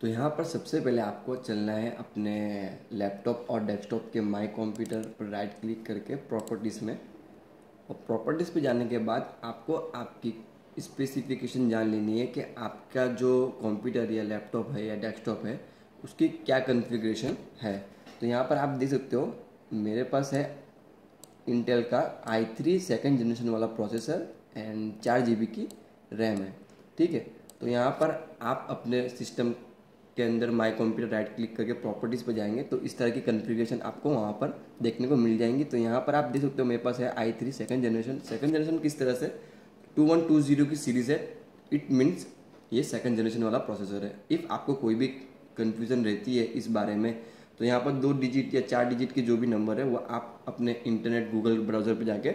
तो यहाँ पर सबसे पहले आपको चलना है अपने लैपटॉप और डेस्कटॉप के माई कंप्यूटर पर राइट क्लिक करके प्रॉपर्टीज़ में, और प्रॉपर्टीज़ पे जाने के बाद आपको आपकी स्पेसिफिकेशन जान लेनी है कि आपका जो कंप्यूटर या लैपटॉप है या डेस्कटॉप है उसकी क्या कॉन्फ़िगरेशन है। तो यहाँ पर आप देख सकते हो मेरे पास है इंटेल का i3 सेकेंड जनरेशन वाला प्रोसेसर एंड 4 GB की रैम है, ठीक है। तो यहाँ पर आप अपने सिस्टम के अंदर माई कंप्यूटर राइट क्लिक करके प्रॉपर्टीज़ पर जाएंगे तो इस तरह की कॉन्फ़िगरेशन आपको वहाँ पर देखने को मिल जाएंगी। तो यहाँ पर आप देख सकते हो मेरे पास है i3 सेकंड जनरेशन किस तरह से 2120 की सीरीज़ है, इट मीन्स ये सेकंड जनरेशन वाला प्रोसेसर है। इफ़ आपको कोई भी कन्फ्यूज़न रहती है इस बारे में तो यहाँ पर 2 डिजिट या 4 डिजिट के जो भी नंबर है वो आप अपने इंटरनेट गूगल ब्राउज़र पर जाके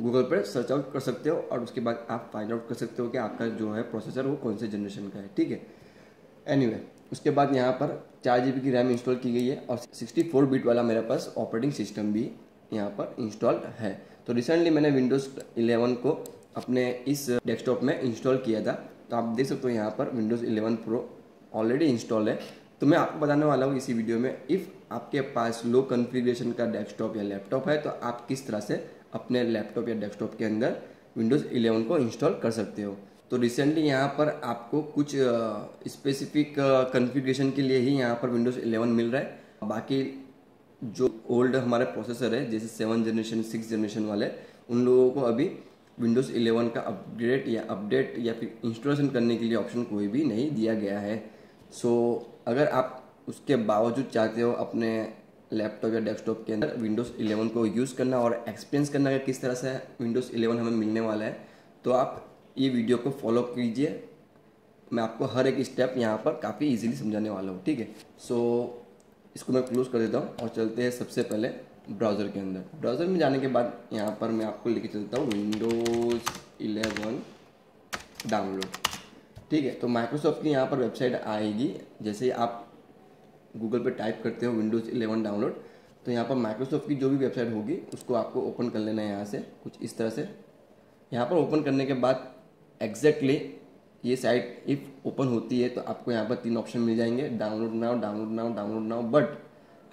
गूगल पर सर्च आउट कर सकते हो और उसके बाद आप फाइंड आउट कर सकते हो कि आपका जो है प्रोसेसर वो कौन से जनरेशन का है, ठीक है। एनीवे, उसके बाद यहाँ पर 4 GB की रैम इंस्टॉल की गई है और 64 बिट वाला मेरे पास ऑपरेटिंग सिस्टम भी यहाँ पर इंस्टॉल है। तो रिसेंटली मैंने विंडोज़ 11 को अपने इस डेस्कटॉप में इंस्टॉल किया था, तो आप देख सकते हो यहाँ पर विंडोज़ 11 प्रो ऑलरेडी इंस्टॉल है। तो मैं आपको बताने वाला हूँ इसी वीडियो में इफ़ आपके पास लो कॉन्फ़िगरेशन का डेस्कटॉप या लैपटॉप है तो आप किस तरह से अपने लैपटॉप या डेस्कटॉप के अंदर विंडोज़ 11 को इंस्टॉल कर सकते हो। तो रिसेंटली यहाँ पर आपको कुछ स्पेसिफिक कॉन्फ़िगरेशन के लिए ही यहाँ पर विंडोज़ 11 मिल रहा है। बाकी जो ओल्ड हमारे प्रोसेसर है जैसे 7 जनरेशन 6 जनरेशन वाले, उन लोगों को अभी विंडोज़ 11 का अपडेट या फिर इंस्टॉलेशन करने के लिए ऑप्शन कोई भी नहीं दिया गया है। सो अगर आप उसके बावजूद चाहते हो अपने लैपटॉप या डेस्कटॉप के अंदर विंडोज़ 11 को यूज़ करना और एक्सपीरियंस करना है किस तरह से विंडोज़ 11 हमें मिलने वाला है, तो आप ये वीडियो को फॉलो कीजिए। मैं आपको हर एक स्टेप यहाँ पर काफ़ी इजीली समझाने वाला हूँ, ठीक है। सो इसको मैं क्लोज कर देता हूँ और चलते हैं सबसे पहले ब्राउज़र के अंदर। ब्राउज़र में जाने के बाद यहाँ पर मैं आपको लेके चलता हूँ विंडोज़ 11 डाउनलोड, ठीक है। तो माइक्रोसॉफ्ट की यहाँ पर वेबसाइट आएगी, जैसे आप गूगल पे टाइप करते हो विंडोज़ 11 डाउनलोड तो यहाँ पर माइक्रोसॉफ्ट की जो भी वेबसाइट होगी उसको आपको ओपन कर लेना है यहाँ से कुछ इस तरह से। यहाँ पर ओपन करने के बाद एग्जैक्टली ये साइट इफ़ ओपन होती है तो आपको यहाँ पर 3 ऑप्शन मिल जाएंगे, डाउनलोड नाउ। बट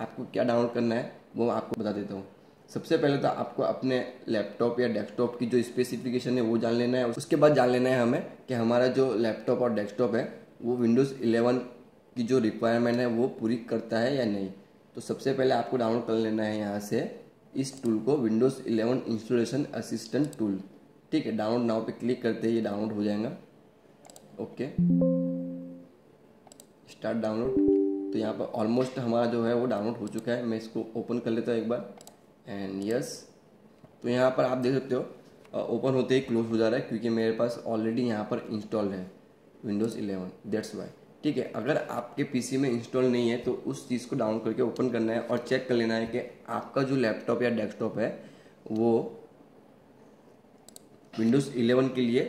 आपको क्या डाउनलोड करना है वो मैं आपको बता देता हूँ। सबसे पहले तो आपको अपने लैपटॉप या डेस्कटॉप की जो स्पेसिफिकेशन है वो जान लेना है। उसके बाद जान लेना है हमें कि हमारा जो लैपटॉप और डेस्कटॉप है वो विंडोज़ 11 की जो रिक्वायरमेंट है वो पूरी करता है या नहीं। तो सबसे पहले आपको डाउनलोड कर लेना है यहाँ से इस टूल को, विंडोज़ 11 इंस्टॉलेशन असिस्टेंट टूल, ठीक है। डाउनलोड नाउ पे क्लिक करते ही ये डाउनलोड हो जाएगा। Okay, start download. तो यहाँ पर ऑलमोस्ट हमारा जो है वो डाउनलोड हो चुका है। मैं इसको ओपन कर लेता हूँ एक बार एंड यस। तो यहाँ पर आप देख सकते हो ओपन होते ही क्लोज हो जा रहा है क्योंकि मेरे पास ऑलरेडी यहाँ पर इंस्टॉल है विंडोज़ 11, दैट्स वाई, ठीक है। अगर आपके पीसी में इंस्टॉल नहीं है तो उस चीज़ को डाउन करके ओपन करना है और चेक कर लेना है कि आपका जो लैपटॉप या डेस्कटॉप है वो विंडोज़ 11 के लिए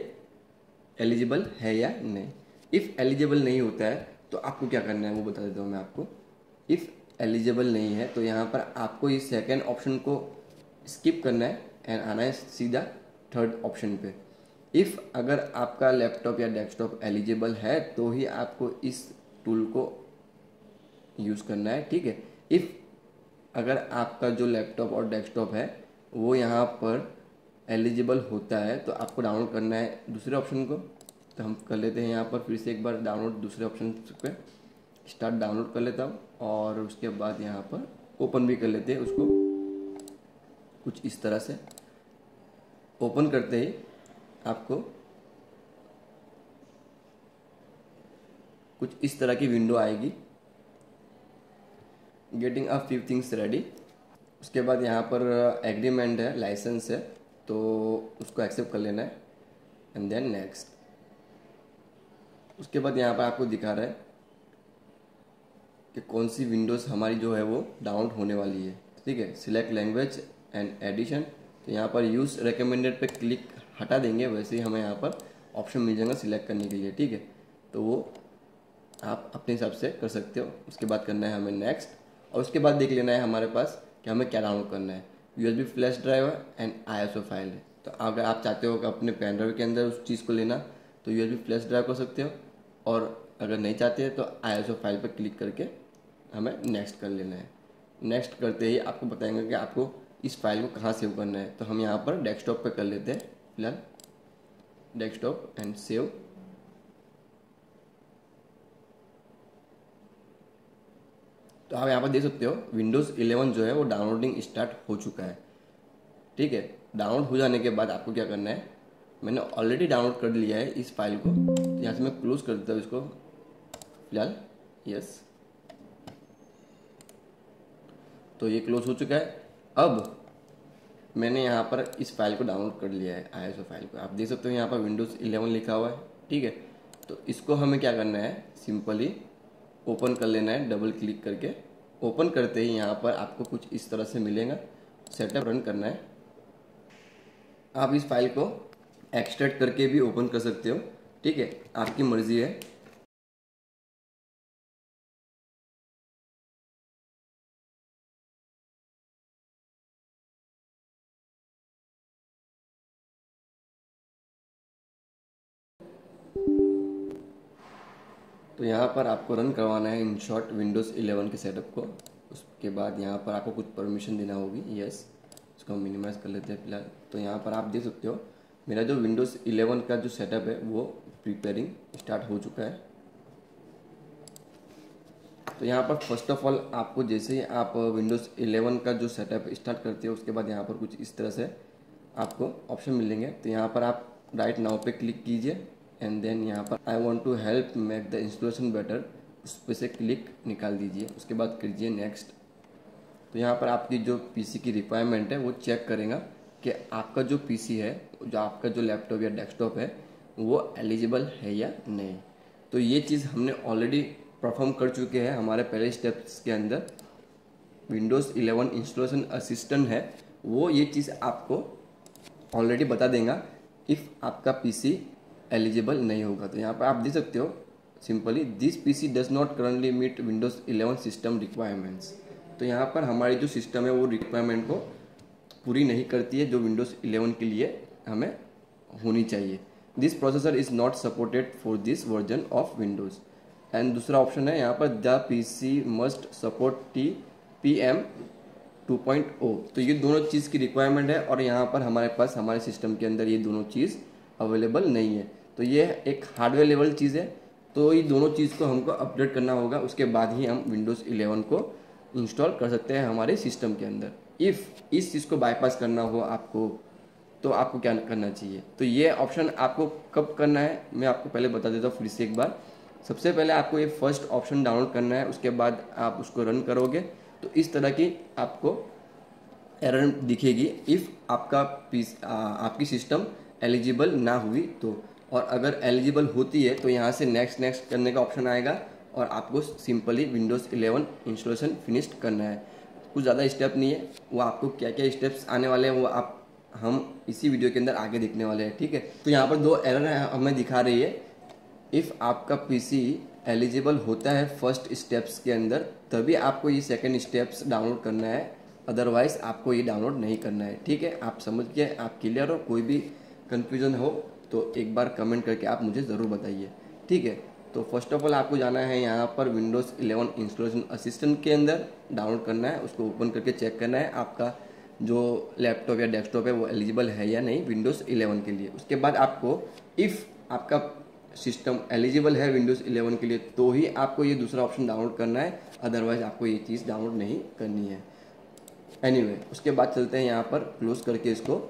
एलिजिबल है या नहीं। इफ़ एलिजिबल नहीं होता है तो आपको क्या करना है वो बता देता हूँ मैं आपको। इफ़ एलिजिबल नहीं है तो यहाँ पर आपको इस सेकेंड ऑप्शन को स्किप करना है एंड आना है सीधा थर्ड ऑप्शन पर। इफ़ अगर आपका लैपटॉप या डेस्कटॉप एलिजिबल है तो ही आपको इस टूल को यूज़ करना है, ठीक है। इफ़ अगर आपका जो लैपटॉप और डेस्कटॉप है वो यहाँ पर एलिजिबल होता है तो आपको डाउनलोड करना है दूसरे ऑप्शन को। तो हम कर लेते हैं यहाँ पर फिर से एक बार डाउनलोड दूसरे ऑप्शन पे, स्टार्ट डाउनलोड कर लेता हूँ और उसके बाद यहाँ पर ओपन भी कर लेते हैं उसको कुछ इस तरह से। ओपन करते ही आपको कुछ इस तरह की विंडो आएगी, getting a few things ready. उसके बाद यहाँ पर एग्रीमेंट है, लाइसेंस है, तो उसको एक्सेप्ट कर लेना है एंड देन नेक्स्ट। उसके बाद यहाँ पर आपको दिखा रहा है कि कौन सी विंडोज़ हमारी जो है वो डाउनलोड होने वाली है, ठीक है। सिलेक्ट लैंग्वेज एंड एडिशन, तो यहाँ पर यूज़ रिकमेंडेड पे क्लिक हटा देंगे, वैसे ही हमें यहाँ पर ऑप्शन मिल जाएगा सिलेक्ट करने के लिए, ठीक है। तो वो आप अपने हिसाब से कर सकते हो। उसके बाद करना है हमें नेक्स्ट और उसके बाद देख लेना है हमारे पास कि हमें क्या डाउनलोड करना है। USB flash drive and ISO file है, तो अगर आप चाहते हो कि अपने पेन ड्राइव के अंदर उस चीज़ को लेना तो USB फ्लैश ड्राइव कर सकते हो और अगर नहीं चाहते तो ISO फाइल पर क्लिक करके हमें नेक्स्ट कर लेना है। नेक्स्ट करते ही आपको बताएंगे कि आपको इस फाइल को कहाँ सेव करना है, तो हम यहाँ पर डेस्कटॉप पे कर लेते हैं फिलहाल, डेस्कटॉप एंड सेव। तो आप यहाँ पर देख सकते हो विंडोज़ 11 जो है वो डाउनलोडिंग स्टार्ट हो चुका है। ठीक है, डाउनलोड हो जाने के बाद आपको क्या करना है, मैंने ऑलरेडी डाउनलोड कर लिया है इस फाइल को, तो यहाँ से मैं क्लोज कर देता हूँ इसको फिलहाल, यस। तो ये क्लोज हो चुका है। अब मैंने यहाँ पर इस फाइल को डाउनलोड कर लिया है, ISO फाइल को। आप देख सकते हो यहाँ पर विंडोज़ 11 लिखा हुआ है। ठीक है, तो इसको हमें क्या करना है, सिंपली ओपन कर लेना है, डबल क्लिक करके। ओपन करते ही यहाँ पर आपको कुछ इस तरह से मिलेगा, सेटअप रन करना है। आप इस फाइल को एक्सट्रैक्ट करके भी ओपन कर सकते हो, ठीक है, आपकी मर्जी है। तो यहाँ पर आपको रन करवाना है इन शॉर्ट विंडोज़ 11 के सेटअप को। उसके बाद यहाँ पर आपको कुछ परमिशन देना होगी, यस। इसको हम मिनिमाइज़ कर लेते हैं फिलहाल। तो यहाँ पर आप देख सकते हो मेरा जो विंडोज़ 11 का जो सेटअप है वो प्रिपेयरिंग स्टार्ट हो चुका है। तो यहाँ पर फर्स्ट ऑफ ऑल आपको जैसे ही आप विंडोज़ 11 का जो सेटअप स्टार्ट करते हो उसके बाद यहाँ पर कुछ इस तरह से आपको ऑप्शन मिलेंगे। तो यहाँ पर आप राइट नाउ पे क्लिक कीजिए एंड देन यहाँ पर I want to help make the installation better, उस पर से क्लिक निकाल दीजिए। उसके बाद कीजिए नेक्स्ट। तो यहाँ पर आपकी जो पीसी की रिक्वायरमेंट है वो चेक करेगा कि आपका जो पीसी है, जो आपका जो लैपटॉप या डेस्कटॉप है वो एलिजिबल है या नहीं। तो ये चीज़ हमने ऑलरेडी परफॉर्म कर चुके हैं हमारे पहले स्टेप्स के अंदर। विंडोज़ 11 इंस्टॉलेशन असिस्टेंट है वो ये चीज़ आपको ऑलरेडी बता देगा इफ़ आपका पीसी एलिजिबल नहीं होगा। तो यहाँ पर आप देख सकते हो simply this PC does not currently meet Windows 11 system requirements. तो यहाँ पर हमारी जो सिस्टम है वो रिक्वायरमेंट को पूरी नहीं करती है जो विंडोज़ 11 के लिए हमें होनी चाहिए। This processor is not supported for this version of Windows. And दूसरा ऑप्शन है यहाँ पर the PC must support TPM 2.0। तो ये दोनों चीज़ की रिक्वायरमेंट है और यहाँ पर हमारे पास हमारे सिस्टम के अंदर ये दोनों चीज़ अवेलेबल नहीं है। तो ये एक हार्डवेयर लेवल चीज़ है, तो ये दोनों चीज़ को हमको अपडेट करना होगा, उसके बाद ही हम विंडोज़ 11 को इंस्टॉल कर सकते हैं हमारे सिस्टम के अंदर। इफ़ इस चीज़ को बाईपास करना हो आपको तो आपको क्या करना चाहिए, तो ये ऑप्शन आपको कब करना है मैं आपको पहले बता देता हूँ फिर से एक बार। सबसे पहले आपको ये फर्स्ट ऑप्शन डाउनलोड करना है, उसके बाद आप उसको रन करोगे तो इस तरह की आपको एरर दिखेगी, इफ़ आपका आपकी सिस्टम एलिजिबल ना हुई तो। और अगर एलिजिबल होती है तो यहाँ से नेक्स्ट नेक्स्ट करने का ऑप्शन आएगा और आपको सिंपली विंडोज़ 11 इंस्टॉलेशन फिनिश करना है। कुछ ज़्यादा स्टेप नहीं है, वो आपको क्या क्या स्टेप्स आने वाले हैं वो आप हम इसी वीडियो के अंदर आगे देखने वाले हैं। ठीक है, तो यहाँ पर दो एरर हमें दिखा रही है, इफ़ आपका पीसी एलिजिबल होता है फर्स्ट स्टेप्स के अंदर तभी आपको ये सेकेंड स्टेप्स डाउनलोड करना है, अदरवाइज़ आपको ये डाउनलोड नहीं करना है। ठीक है, आप समझ गए, आप क्लियर हो। कोई भी कन्फ्यूजन हो तो एक बार कमेंट करके आप मुझे ज़रूर बताइए। ठीक है, तो फर्स्ट ऑफ ऑल आपको जाना है यहाँ पर विंडोज़ 11 इंस्टॉलेशन असिस्टेंट के अंदर, डाउनलोड करना है, उसको ओपन करके चेक करना है आपका जो लैपटॉप या डेस्कटॉप है वो एलिजिबल है या नहीं विंडोज़ 11 के लिए। उसके बाद आपको इफ़ आपका सिस्टम एलिजिबल है विंडोज़ 11 के लिए तो ही आपको ये दूसरा ऑप्शन डाउनलोड करना है, अदरवाइज़ आपको ये चीज़ डाउनलोड नहीं करनी है। एनीवे, उसके बाद चलते हैं यहाँ पर क्लोज करके इसको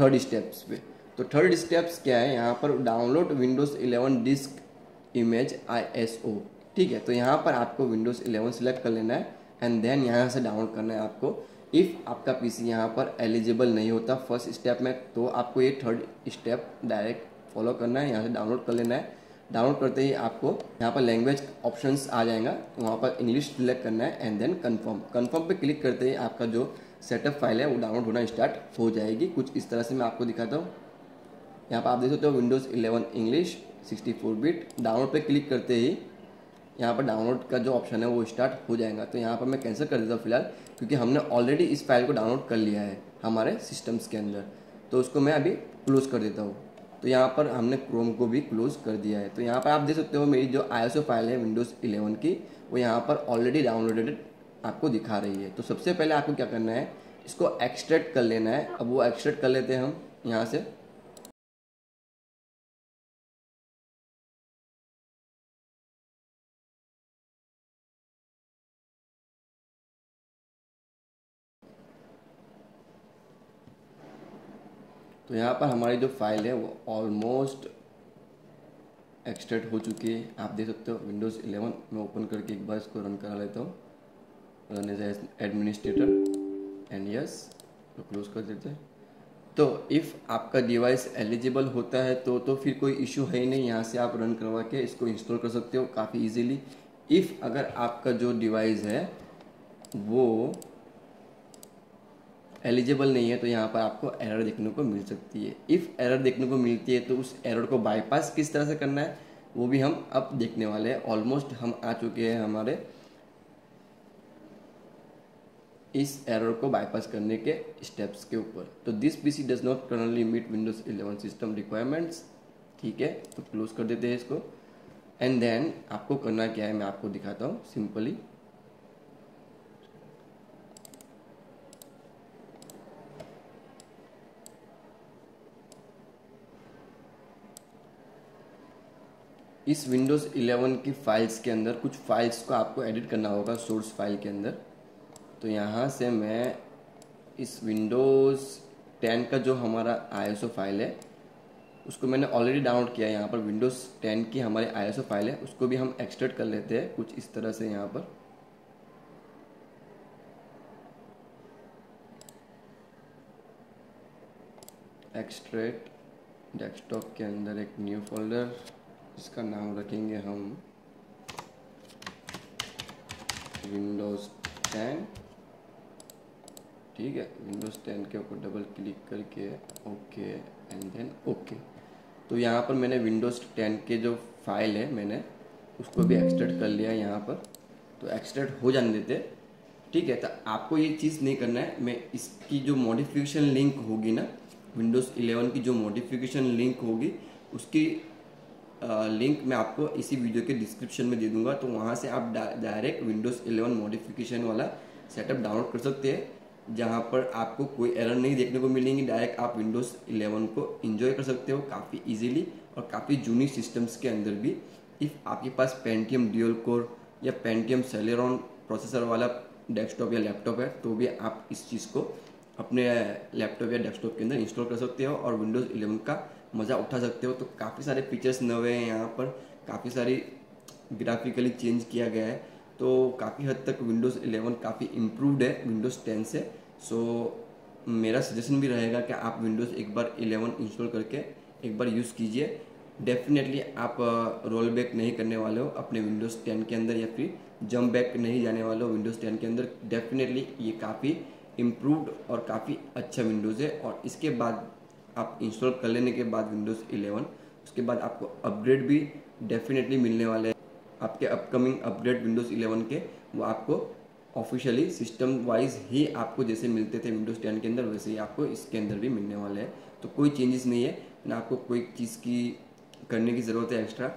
थर्ड स्टेप्स पे। तो थर्ड स्टेप्स क्या है, यहाँ पर download Windows 11 disk image ISO। ठीक है, तो यहाँ पर आपको विंडोज़ 11 सेलेक्ट कर लेना है एंड देन यहाँ से डाउनलोड करना है आपको। इफ़ आपका पीसी यहाँ पर एलिजिबल नहीं होता फर्स्ट स्टेप में तो आपको ये थर्ड स्टेप डायरेक्ट फॉलो करना है, यहाँ से डाउनलोड कर लेना है। डाउनलोड करते ही आपको यहाँ पर लैंग्वेज ऑप्शंस आ जाएगा, वहाँ पर इंग्लिश सिलेक्ट करना है एंड देन कन्फर्म पे क्लिक करते ही आपका जो सेटअप फाइल है वो डाउनलोड होना स्टार्ट हो जाएगी। कुछ इस तरह से मैं आपको दिखाता हूँ। यहाँ पर आप देख सकते हो विंडोज़ 11 इंग्लिश 64 बिट। डाउनलोड पे क्लिक करते ही यहाँ पर डाउनलोड का जो ऑप्शन है वो स्टार्ट हो जाएगा। तो यहाँ पर मैं कैंसिल कर देता हूँ फिलहाल, क्योंकि हमने ऑलरेडी इस फाइल को डाउनलोड कर लिया है हमारे सिस्टम्स के अंदर, तो उसको मैं अभी क्लोज कर देता हूँ। तो यहाँ पर हमने क्रोम को भी क्लोज कर दिया है। तो यहाँ पर आप देख सकते हो मेरी जो ISO फाइल है विंडोज़ 11 की वो यहाँ पर ऑलरेडी डाउनलोडेड आपको दिखा रही है। तो सबसे पहले आपको क्या करना है, इसको एक्सट्रैक्ट कर लेना है। अब वो एक्सट्रैक्ट कर लेते हैं हम यहाँ से। तो यहाँ पर हमारी जो फाइल है वो ऑलमोस्ट एक्सट्रैक्ट हो चुकी है। आप देख सकते हो विंडोज़ 11 में ओपन करके एक बार इसको रन करा लेता हूँ, run as administrator and yes, तो क्लोज कर देते हैं। तो इफ़ आपका डिवाइस एलिजिबल होता है तो फिर कोई इशू है ही नहीं, यहाँ से आप रन करवा के इसको इंस्टॉल कर सकते हो काफ़ी ईजीली। इफ़ अगर आपका जो डिवाइस है वो एलिजिबल नहीं है तो यहाँ पर आपको एरर देखने को मिल सकती है। इफ़ एरर देखने को मिलती है तो उस एरर को बाईपास किस तरह से करना है वो भी हम अब देखने वाले हैं। ऑलमोस्ट हम आ चुके हैं हमारे इस एरर को बाईपास करने के स्टेप्स के ऊपर। तो this PC does not currently meet Windows 11 system requirements, ठीक है। तो क्लोज कर देते हैं इसको एंड देन आपको करना क्या है मैं आपको दिखाता हूँ सिंपली। इस विंडोज़ 11 की फ़ाइल्स के अंदर कुछ फाइल्स को आपको एडिट करना होगा सोर्स फाइल के अंदर। तो यहाँ से मैं इस विंडोज़ 10 का जो हमारा ISO फाइल है उसको मैंने ऑलरेडी डाउनलोड किया है। यहाँ पर विंडोज़ 10 की हमारे ISO फाइल है उसको भी हम एक्सट्रैक्ट कर लेते हैं कुछ इस तरह से यहाँ पर। एक्सट्रैक्ट डेस्कटॉप के अंदर एक न्यू फोल्डर, इसका नाम रखेंगे हम विंडोज़ 10, ठीक है। विंडोज़ 10 के ऊपर डबल क्लिक करके ओके एंड देन ओके। तो यहाँ पर मैंने विंडोज़ 10 के जो फाइल है मैंने उसको भी एक्सट्रैक्ट कर लिया यहाँ पर। तो एक्सट्रैक्ट हो जाने देते, ठीक है। तो आपको ये चीज़ नहीं करना है, मैं इसकी जो मॉडिफिकेशन लिंक होगी ना विंडोज़ 11 की जो मॉडिफिकेशन लिंक होगी उसकी लिंक मैं आपको इसी वीडियो के डिस्क्रिप्शन में दे दूंगा। तो वहाँ से आप डायरेक्ट विंडोज़ 11 मॉडिफिकेशन वाला सेटअप डाउनलोड कर सकते हैं जहाँ पर आपको कोई एरर नहीं देखने को मिलेंगी। डायरेक्ट आप विंडोज़ 11 को एंजॉय कर सकते हो काफ़ी इजीली और काफ़ी जूनी सिस्टम्स के अंदर भी। इफ़ आपके पास पेंटियम ड्यूल कोर या पेंटियम सेलेरॉन प्रोसेसर वाला डेस्कटॉप या लैपटॉप है तो भी आप इस चीज़ को अपने लैपटॉप या डेस्कटॉप के अंदर इंस्टॉल कर सकते हो और विंडोज़ 11 का मज़ा उठा सकते हो। तो काफ़ी सारे फीचर्स नए हैं यहाँ पर, काफ़ी सारी ग्राफिकली चेंज किया गया है। तो काफ़ी हद तक विंडोज़ 11 काफ़ी इम्प्रूवड है विंडोज़ 10 से। सो मेरा सजेशन भी रहेगा कि आप विंडोज़ एक बार 11 इंस्टॉल करके एक बार यूज़ कीजिए। डेफिनेटली आप रोल बैक नहीं करने वाले हो अपने विंडोज़ 10 के अंदर या फिर जंप बैक नहीं जाने वाले हो विंडोज़ 10 के अंदर। डेफिनेटली ये काफ़ी इम्प्रूवड और काफ़ी अच्छा विंडोज़ है। और इसके बाद आप इंस्टॉल कर लेने के बाद विंडोज़ 11 उसके बाद आपको अपग्रेड भी डेफिनेटली मिलने वाले हैं। आपके अपकमिंग अपग्रेड विंडोज़ 11 के वो आपको ऑफिशियली सिस्टम वाइज ही आपको जैसे मिलते थे विंडोज़ 10 के अंदर वैसे ही आपको इसके अंदर भी मिलने वाले हैं। तो कोई चेंजेस नहीं है ना, आपको कोई चीज़ की करने की ज़रूरत है एक्स्ट्रा,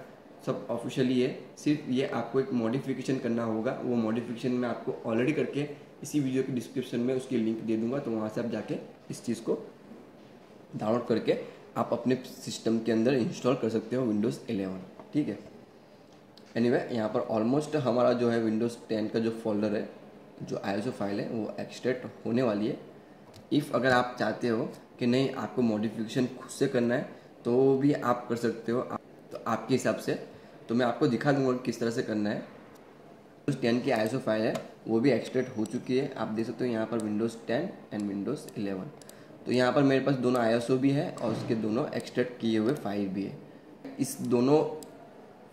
सब ऑफिशियली है। सिर्फ ये आपको एक मॉडिफिकेशन करना होगा, वो मॉडिफिकेशन मैं आपको ऑलरेडी करके इसी वीडियो के डिस्क्रिप्शन में उसकी लिंक दे दूंगा। तो वहाँ से आप जाके इस चीज़ को डाउनलोड करके आप अपने सिस्टम के अंदर इंस्टॉल कर सकते हो विंडोज़ 11, ठीक है। एनीवे यहाँ पर ऑलमोस्ट हमारा जो है विंडोज़ 10 का जो फोल्डर है जो ISO फाइल है वो एक्सट्रैक्ट होने वाली है। इफ़ अगर आप चाहते हो कि नहीं आपको मॉडिफिकेशन खुद से करना है तो भी आप कर सकते हो तो आपके हिसाब से। तो मैं आपको दिखा दूँगा किस तरह से करना है। विंडोज़ 10 की ISO फाइल है वो भी एक्सट्रैक्ट हो चुकी है। आप देख सकते हो यहाँ पर विंडोज़ 10 एंड विंडोज़ 11। तो यहाँ पर मेरे पास दोनों ISO भी है और उसके दोनों एक्सट्रैक्ट किए हुए फाइल भी है। इस दोनों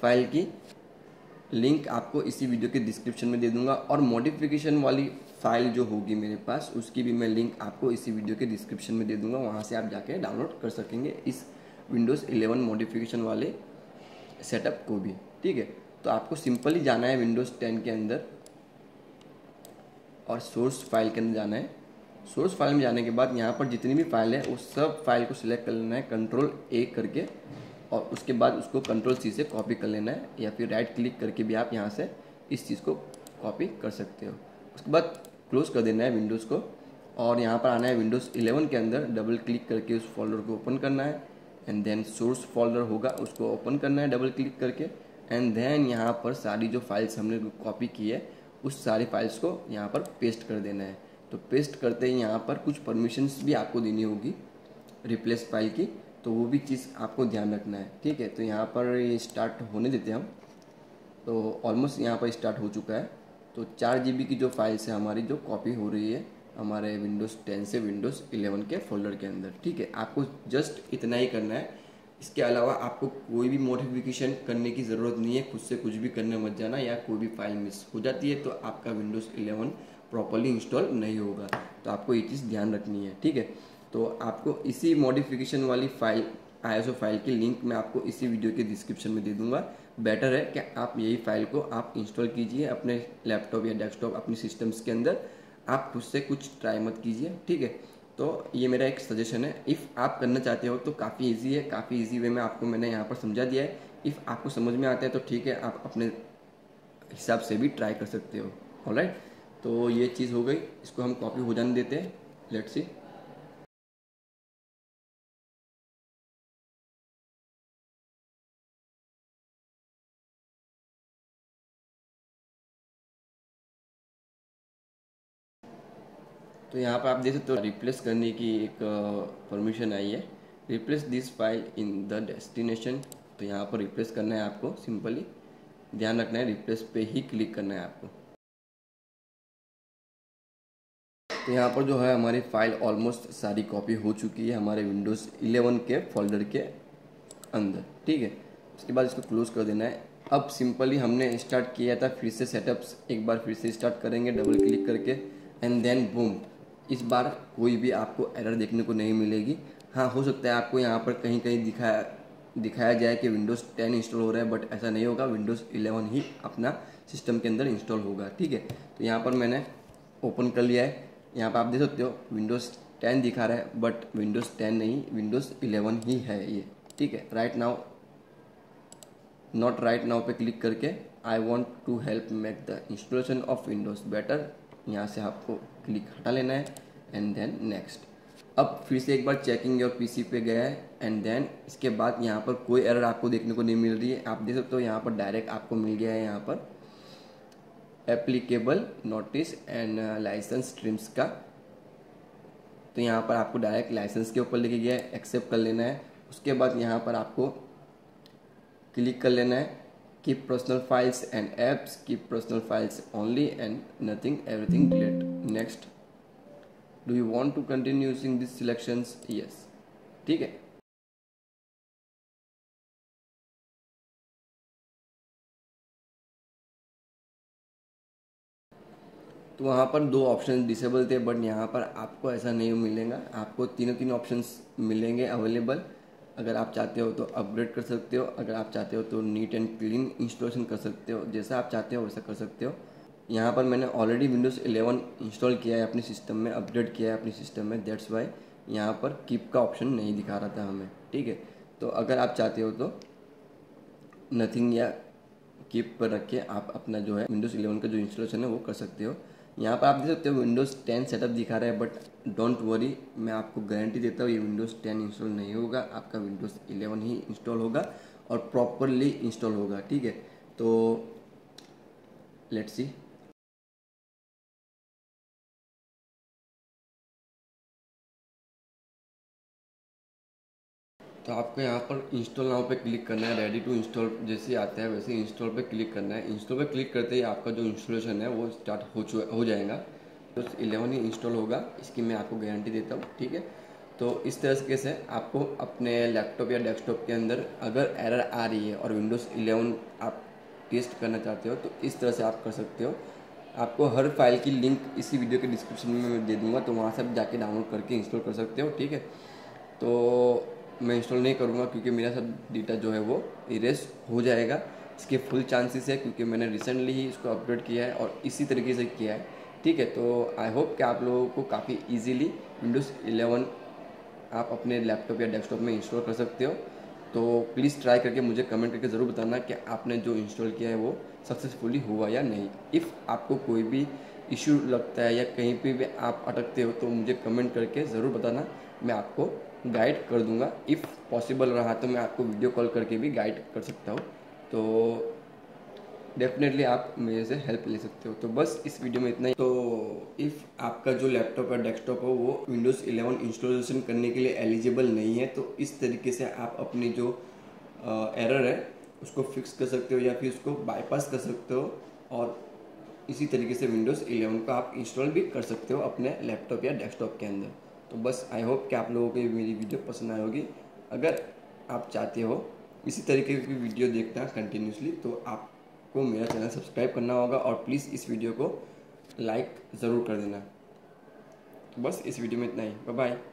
फाइल की लिंक आपको इसी वीडियो के डिस्क्रिप्शन में दे दूंगा और मॉडिफिकेशन वाली फाइल जो होगी मेरे पास उसकी भी मैं लिंक आपको इसी वीडियो के डिस्क्रिप्शन में दे दूंगा। वहाँ से आप जाके डाउनलोड कर सकेंगे इस विंडोज़ 11 मॉडिफिकेशन वाले सेटअप को भी, ठीक है। तो आपको सिंपली जाना है विंडोज़ 10 के अंदर और सोर्स फाइल के अंदर जाना है। सोर्स फाइल में जाने के बाद यहाँ पर जितनी भी फाइल है उस सब फाइल को सिलेक्ट कर लेना है कंट्रोल ए करके, और उसके बाद उसको कंट्रोल सी से कॉपी कर लेना है, या फिर राइट क्लिक करके भी आप यहाँ से इस चीज़ को कॉपी कर सकते हो। उसके बाद क्लोज़ कर देना है विंडोज़ को, और यहाँ पर आना है विंडोज़ 11 के अंदर डबल क्लिक करके उस फोल्डर को ओपन करना है, एंड देन सोर्स फोल्डर होगा उसको ओपन करना है डबल क्लिक करके, एंड देन यहाँ पर सारी जो फाइल्स हमने कॉपी की है उस सारी फाइल्स को यहाँ पर पेस्ट कर देना है। तो पेस्ट करते ही यहाँ पर कुछ परमिशंस भी आपको देनी होगी रिप्लेस फाइल की, तो वो भी चीज़ आपको ध्यान रखना है, ठीक है। तो यहाँ पर ये स्टार्ट होने देते हैं हम, तो ऑलमोस्ट यहाँ पर स्टार्ट हो चुका है। तो 4 GB की जो फाइल्स है हमारी जो कॉपी हो रही है हमारे विंडोज़ 10 से विंडोज़ 11 के फोल्डर के अंदर, ठीक है। आपको जस्ट इतना ही करना है, इसके अलावा आपको कोई भी मॉडिफिकेशन करने की ज़रूरत नहीं है, खुद से कुछ भी करने मत जाना, या कोई भी फाइल मिस हो जाती है तो आपका विंडोज़ 11 प्रॉपरली इंस्टॉल नहीं होगा, तो आपको ये चीज़ ध्यान रखनी है, ठीक है। तो आपको इसी मॉडिफिकेशन वाली फाइल ISO फाइल की लिंक मैं आपको इसी वीडियो के डिस्क्रिप्शन में दे दूंगा। बेटर है कि आप यही फाइल को आप इंस्टॉल कीजिए अपने लैपटॉप या डेस्कटॉप अपने सिस्टम्स के अंदर, आप खुद से कुछ ट्राई मत कीजिए, ठीक है। तो ये मेरा एक सजेशन है, इफ़ आप करना चाहते हो तो काफ़ी इजी है, काफ़ी इजी वे में आपको मैंने यहाँ पर समझा दिया है। इफ़ आपको समझ में आता है तो ठीक है, आप अपने हिसाब से भी ट्राई कर सकते हो। ऑलराइट, तो ये चीज़ हो गई, इसको हम कॉपी हो जाने देते हैं, लेट्स सी। तो यहाँ पर आप देख सकते हो रिप्लेस करने की एक परमिशन आई है, replace this file in the destination. तो यहाँ पर रिप्लेस करना है आपको, सिंपली ध्यान रखना है रिप्लेस पे ही क्लिक करना है आपको। तो यहाँ पर जो है हमारी फाइल ऑलमोस्ट सारी कॉपी हो चुकी है हमारे विंडोज़ 11 के फोल्डर के अंदर, ठीक है। उसके बाद इसको क्लोज़ कर देना है। अब सिंपली हमने स्टार्ट किया था, फिर से सेटअप्स एक बार फिर से स्टार्ट करेंगे डबल क्लिक करके, एंड देन बूम। इस बार कोई भी आपको एरर देखने को नहीं मिलेगी। हाँ, हो सकता है आपको यहाँ पर कहीं कहीं दिखाया जाए कि विंडोज़ 10 इंस्टॉल हो रहा है, बट ऐसा नहीं होगा, विंडोज़ 11 ही अपना सिस्टम के अंदर इंस्टॉल होगा, ठीक है। तो यहाँ पर मैंने ओपन कर लिया है, यहाँ पर आप देख सकते हो विंडोज़ 10 दिखा रहा है, बट विंडोज़ 10 नहीं, विंडोज़ 11 ही है ये, ठीक है। Right now, not right now पे क्लिक करके I want to help make the installation of Windows better, यहाँ से आपको क्लिक हटा लेना है, एंड देन नेक्स्ट। अब फिर से एक बार चेकिंग योर पीसी पे गया है, एंड देन इसके बाद यहाँ पर कोई एरर आपको देखने को नहीं मिल रही है। आप देख सकते हो यहाँ पर डायरेक्ट आपको मिल गया है यहाँ पर applicable notice and license terms का। तो यहाँ पर आपको डायरेक्ट लाइसेंस के ऊपर लेके गया है, एक्सेप्ट कर लेना है। उसके बाद यहाँ पर आपको क्लिक कर लेना है keep personal files and apps, keep personal files only and nothing everything delete, next. Do you want to continue using this selections? Yes, ठीक है। तो वहाँ पर 2 ऑप्शन डिसेबल थे, बट यहाँ पर आपको ऐसा नहीं मिलेगा, आपको तीनों ऑप्शंस मिलेंगे अवेलेबल। अगर आप चाहते हो तो अपग्रेड कर सकते हो, अगर आप चाहते हो तो नीट एंड क्लीन इंस्टॉलेशन कर सकते हो, जैसा आप चाहते हो वैसा कर सकते हो। यहाँ पर मैंने ऑलरेडी विंडोज़ 11 इंस्टॉल किया है अपने सिस्टम में, अपग्रेड किया है अपने सिस्टम में, दैट्स वाई यहाँ पर कीप का ऑप्शन नहीं दिखा रहा था हमें, ठीक है। तो अगर आप चाहते हो तो नथिंग या कीप पर रख के आप अपना जो है विंडोज़ 11 का जो इंस्टॉलेशन है वो कर सकते हो। यहाँ पर आप देख सकते हो विंडोज़ 10 सेटअप दिखा रहा है, बट डोंट वरी, मैं आपको गारंटी देता हूँ ये विंडोज़ 10 इंस्टॉल नहीं होगा, आपका विंडोज़ 11 ही इंस्टॉल होगा और प्रॉपरली इंस्टॉल होगा, ठीक है। तो लेट्स सी। तो आपको यहाँ पर इंस्टॉल नाउ पे क्लिक करना है, रेडी टू इंस्टॉल जैसे आता है वैसे इंस्टॉल पे क्लिक करना है। इंस्टॉल पे क्लिक करते ही आपका जो इंस्टॉलेशन है वो स्टार्ट हो जाएगा, तो 11 ही इंस्टॉल होगा, इसकी मैं आपको गारंटी देता हूँ, ठीक है। तो इस तरीके से आपको अपने लैपटॉप या डेस्कटॉप के अंदर अगर एरर आ रही है और विंडोज़ 11 आप टेस्ट करना चाहते हो तो इस तरह से आप कर सकते हो। आपको हर फाइल की लिंक इसी वीडियो के डिस्क्रिप्शन में दे दूँगा, तो वहाँ से आप जाके डाउनलोड करके इंस्टॉल कर सकते हो, ठीक है। तो मैं इंस्टॉल नहीं करूँगा क्योंकि मेरा सब डेटा जो है वो इरेज हो जाएगा, इसके फुल चांसेस है, क्योंकि मैंने रिसेंटली ही इसको अपडेट किया है और इसी तरीके से किया है। ठीक है। तो आई होप कि आप लोगों को काफ़ी इजीली विंडोज़ 11 आप अपने लैपटॉप या डेस्कटॉप में इंस्टॉल कर सकते हो। तो प्लीज़ ट्राई करके मुझे कमेंट करके ज़रूर बताना कि आपने जो इंस्टॉल किया है वो सक्सेसफुली हुआ या नहीं। इफ़ आपको कोई भी इशू लगता है या कहीं पे भी आप अटकते हो तो मुझे कमेंट करके ज़रूर बताना, मैं आपको गाइड कर दूंगा। इफ़ पॉसिबल रहा तो मैं आपको वीडियो कॉल करके भी गाइड कर सकता हूँ, तो डेफिनेटली आप मेरे से हेल्प ले सकते हो। तो बस इस वीडियो में इतना ही। तो इफ़ आपका जो लैपटॉप या डेस्कटॉप हो वो विंडोज़ 11 इंस्टॉलेशन करने के लिए एलिजिबल नहीं है तो इस तरीके से आप अपनी जो एरर है उसको फिक्स कर सकते हो या फिर उसको बाईपास कर सकते हो और इसी तरीके से विंडोज़ 11 को आप इंस्टॉल भी कर सकते हो अपने लैपटॉप या डेस्कटॉप के अंदर। तो बस आई होप कि आप लोगों को मेरी वीडियो पसंद आई होगी। अगर आप चाहते हो इसी तरीके की वीडियो देखना कंटिन्यूसली तो आपको मेरा चैनल सब्सक्राइब करना होगा और प्लीज़ इस वीडियो को लाइक ज़रूर कर देना। तो बस इस वीडियो में इतना ही। Bye bye.